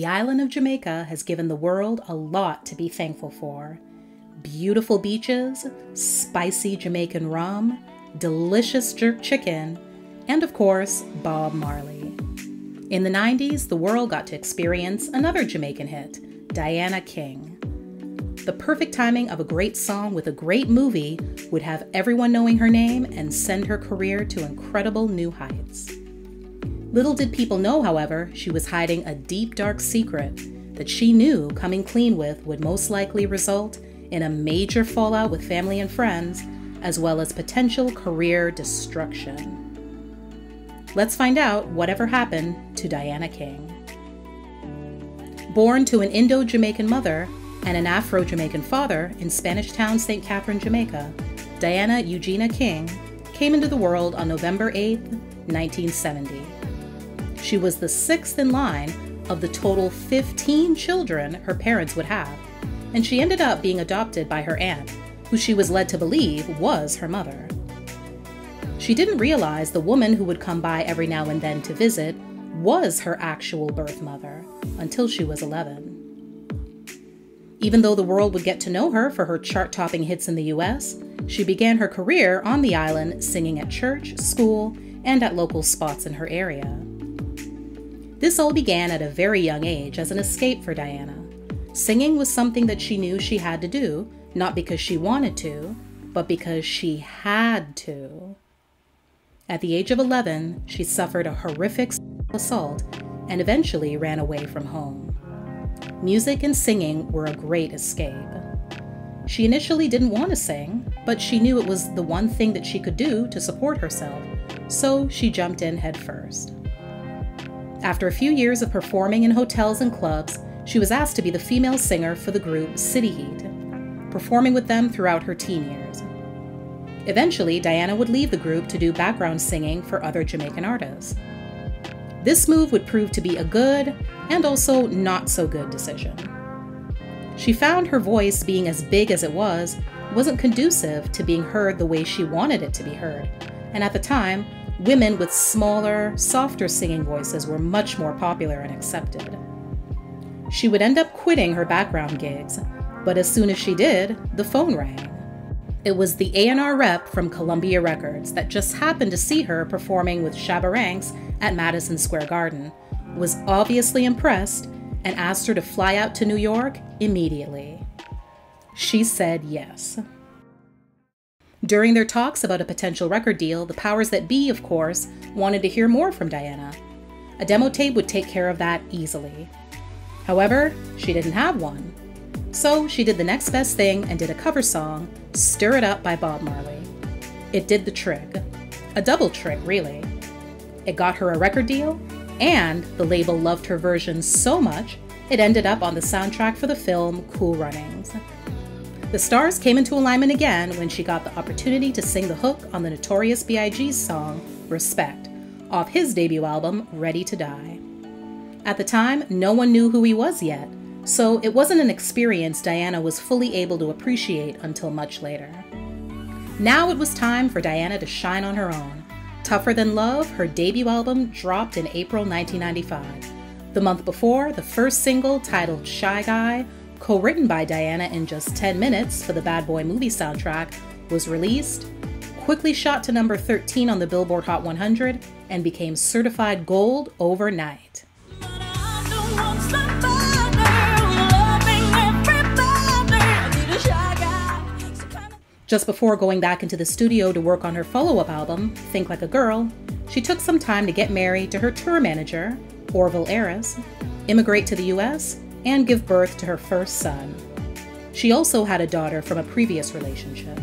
The island of Jamaica has given the world a lot to be thankful for. Beautiful beaches, spicy Jamaican rum, delicious jerk chicken, and of course, Bob Marley. In the 90s, the world got to experience another Jamaican hit, Diana King. The perfect timing of a great song with a great movie would have everyone knowing her name and send her career to incredible new heights. Little did people know, however, she was hiding a deep, dark secret that she knew coming clean with would most likely result in a major fallout with family and friends, as well as potential career destruction. Let's find out whatever happened to Diana King. Born to an Indo-Jamaican mother and an Afro-Jamaican father in Spanish Town, St. Catherine, Jamaica, Diana Eugenia King came into the world on November 8, 1970. She was the sixth in line of the total 15 children her parents would have, and she ended up being adopted by her aunt, who she was led to believe was her mother. She didn't realize the woman who would come by every now and then to visit was her actual birth mother until she was 11. Even though the world would get to know her for her chart-topping hits in the US, she began her career on the island singing at church, school, and at local spots in her area. This all began at a very young age as an escape for Diana. Singing was something that she knew she had to do, not because she wanted to, but because she had to. At the age of 11, she suffered a horrific sexual assault and eventually ran away from home. Music and singing were a great escape. She initially didn't want to sing, but she knew it was the one thing that she could do to support herself, so she jumped in headfirst. After a few years of performing in hotels and clubs, she was asked to be the female singer for the group City Heat, performing with them throughout her teen years. Eventually, Diana would leave the group to do background singing for other Jamaican artists. This move would prove to be a good and also not so good decision. She found her voice, being as big as it was, wasn't conducive to being heard the way she wanted it to be heard. And at the time, women with smaller, softer singing voices were much more popular and accepted. She would end up quitting her background gigs, but as soon as she did, the phone rang. It was the A&R rep from Columbia Records that just happened to see her performing with Shabarangs at Madison Square Garden, was obviously impressed, and asked her to fly out to New York immediately. She said yes. During their talks about a potential record deal, the powers that be, of course, wanted to hear more from Diana. A demo tape would take care of that easily. However, she didn't have one. So she did the next best thing and did a cover song, Stir It Up by Bob Marley. It did the trick. A double trick, really. It got her a record deal, and the label loved her version so much, it ended up on the soundtrack for the film Cool Runnings. The stars came into alignment again when she got the opportunity to sing the hook on the Notorious B.I.G.'s song, Respect, off his debut album, Ready to Die. At the time, no one knew who he was yet, so it wasn't an experience Diana was fully able to appreciate until much later. Now it was time for Diana to shine on her own. Tougher Than Love, her debut album, dropped in April 1995. The month before, the first single, titled Shy Guy, co-written by Diana in just 10 minutes for the Bad Boy movie soundtrack, was released, quickly shot to number 13 on the Billboard Hot 100, and became certified gold overnight. Just before going back into the studio to work on her follow-up album, Think Like a Girl, she took some time to get married to her tour manager, Orville Harris, immigrate to the US, and give birth to her first son. She also had a daughter from a previous relationship.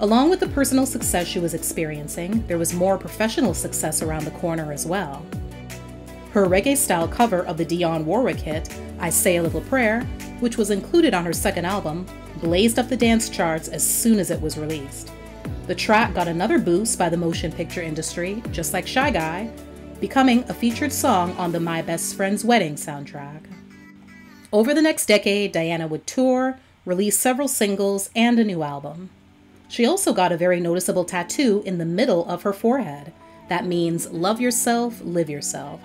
Along with the personal success she was experiencing, there was more professional success around the corner as well. Her reggae-style cover of the Dionne Warwick hit, I Say A Little Prayer, which was included on her second album, blazed up the dance charts as soon as it was released. The track got another boost by the motion picture industry, just like Shy Guy, becoming a featured song on the My Best Friend's Wedding soundtrack. Over the next decade, Diana would tour, release several singles, and a new album. She also got a very noticeable tattoo in the middle of her forehead. That means love yourself, live yourself.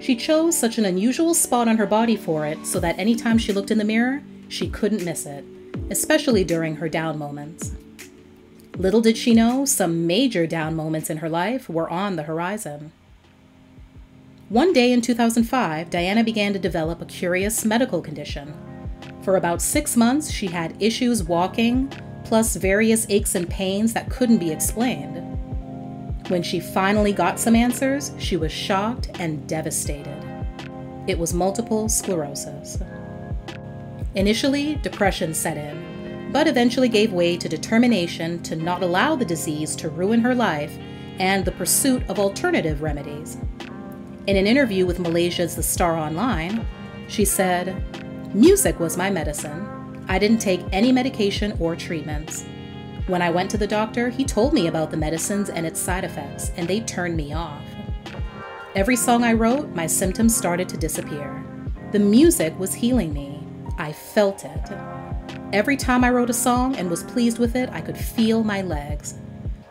She chose such an unusual spot on her body for it so that anytime she looked in the mirror, she couldn't miss it, especially during her down moments. Little did she know, some major down moments in her life were on the horizon. One day in 2005, Diana began to develop a curious medical condition. For about 6 months, she had issues walking, plus various aches and pains that couldn't be explained. When she finally got some answers, she was shocked and devastated. It was multiple sclerosis. Initially, depression set in, but eventually gave way to determination to not allow the disease to ruin her life and the pursuit of alternative remedies. In an interview with Malaysia's The Star Online, she said, "Music was my medicine. I didn't take any medication or treatments. When I went to the doctor, he told me about the medicines and its side effects, and they turned me off. Every song I wrote, my symptoms started to disappear. The music was healing me. I felt it. Every time I wrote a song and was pleased with it, I could feel my legs.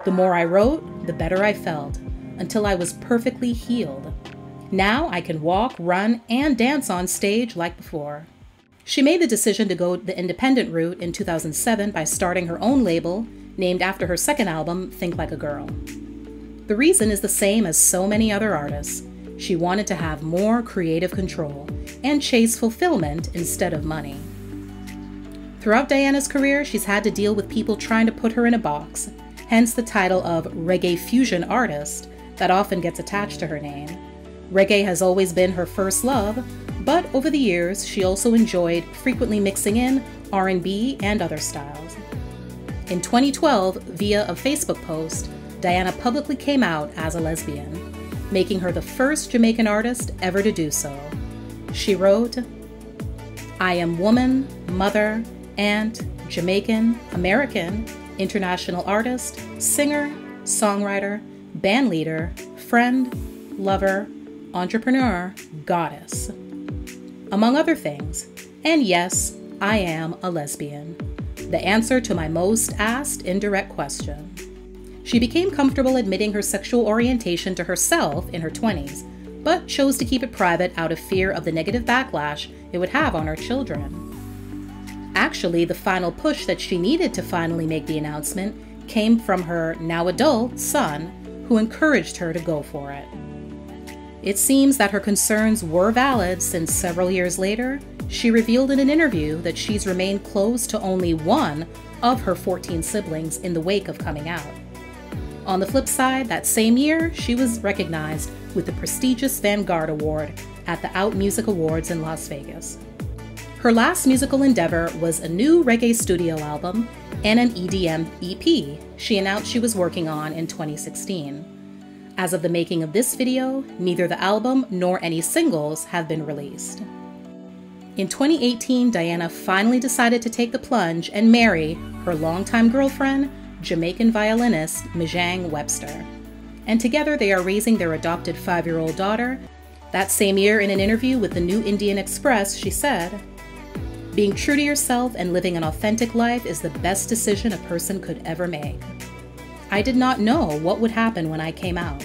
The more I wrote, the better I felt, until I was perfectly healed. Now I can walk, run, and dance on stage like before." She made the decision to go the independent route in 2007 by starting her own label, named after her second album, Think Like a Girl. The reason is the same as so many other artists. She wanted to have more creative control and chase fulfillment instead of money. Throughout Diana's career, she's had to deal with people trying to put her in a box, hence the title of reggae fusion artist that often gets attached to her name. Reggae has always been her first love, but over the years, she also enjoyed frequently mixing in R&B and other styles. In 2012, via a Facebook post, Diana publicly came out as a lesbian, making her the first Jamaican artist ever to do so. She wrote, "I am woman, mother, aunt, Jamaican, American, international artist, singer, songwriter, bandleader, friend, lover, entrepreneur, goddess, among other things. And yes, I am a lesbian. The answer to my most asked indirect question." She became comfortable admitting her sexual orientation to herself in her 20s, but chose to keep it private out of fear of the negative backlash it would have on her children. Actually, the final push that she needed to finally make the announcement came from her now adult son, who encouraged her to go for it. It seems that her concerns were valid, since several years later, she revealed in an interview that she's remained close to only one of her 14 siblings in the wake of coming out. On the flip side, that same year, she was recognized with the prestigious Vanguard Award at the Out Music Awards in Las Vegas. Her last musical endeavor was a new reggae studio album and an EDM EP she announced she was working on in 2016. As of the making of this video, neither the album nor any singles have been released. In 2018, Diana finally decided to take the plunge and marry her longtime girlfriend, Jamaican violinist Majang Webster. And together they are raising their adopted 5-year-old daughter. That same year, in an interview with the New Indian Express, she said, "Being true to yourself and living an authentic life is the best decision a person could ever make. I did not know what would happen when I came out.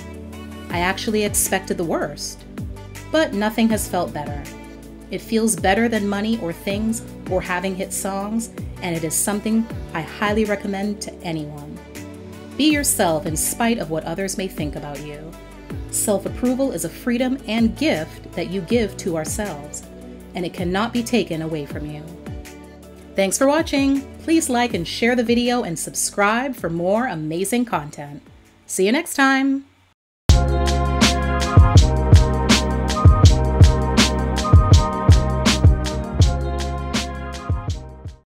I actually expected the worst, but nothing has felt better. It feels better than money or things or having hit songs, and it is something I highly recommend to anyone. Be yourself in spite of what others may think about you. Self-approval is a freedom and gift that you give to ourselves, and it cannot be taken away from you." Thanks for watching. Please like and share the video and subscribe for more amazing content. See you next time.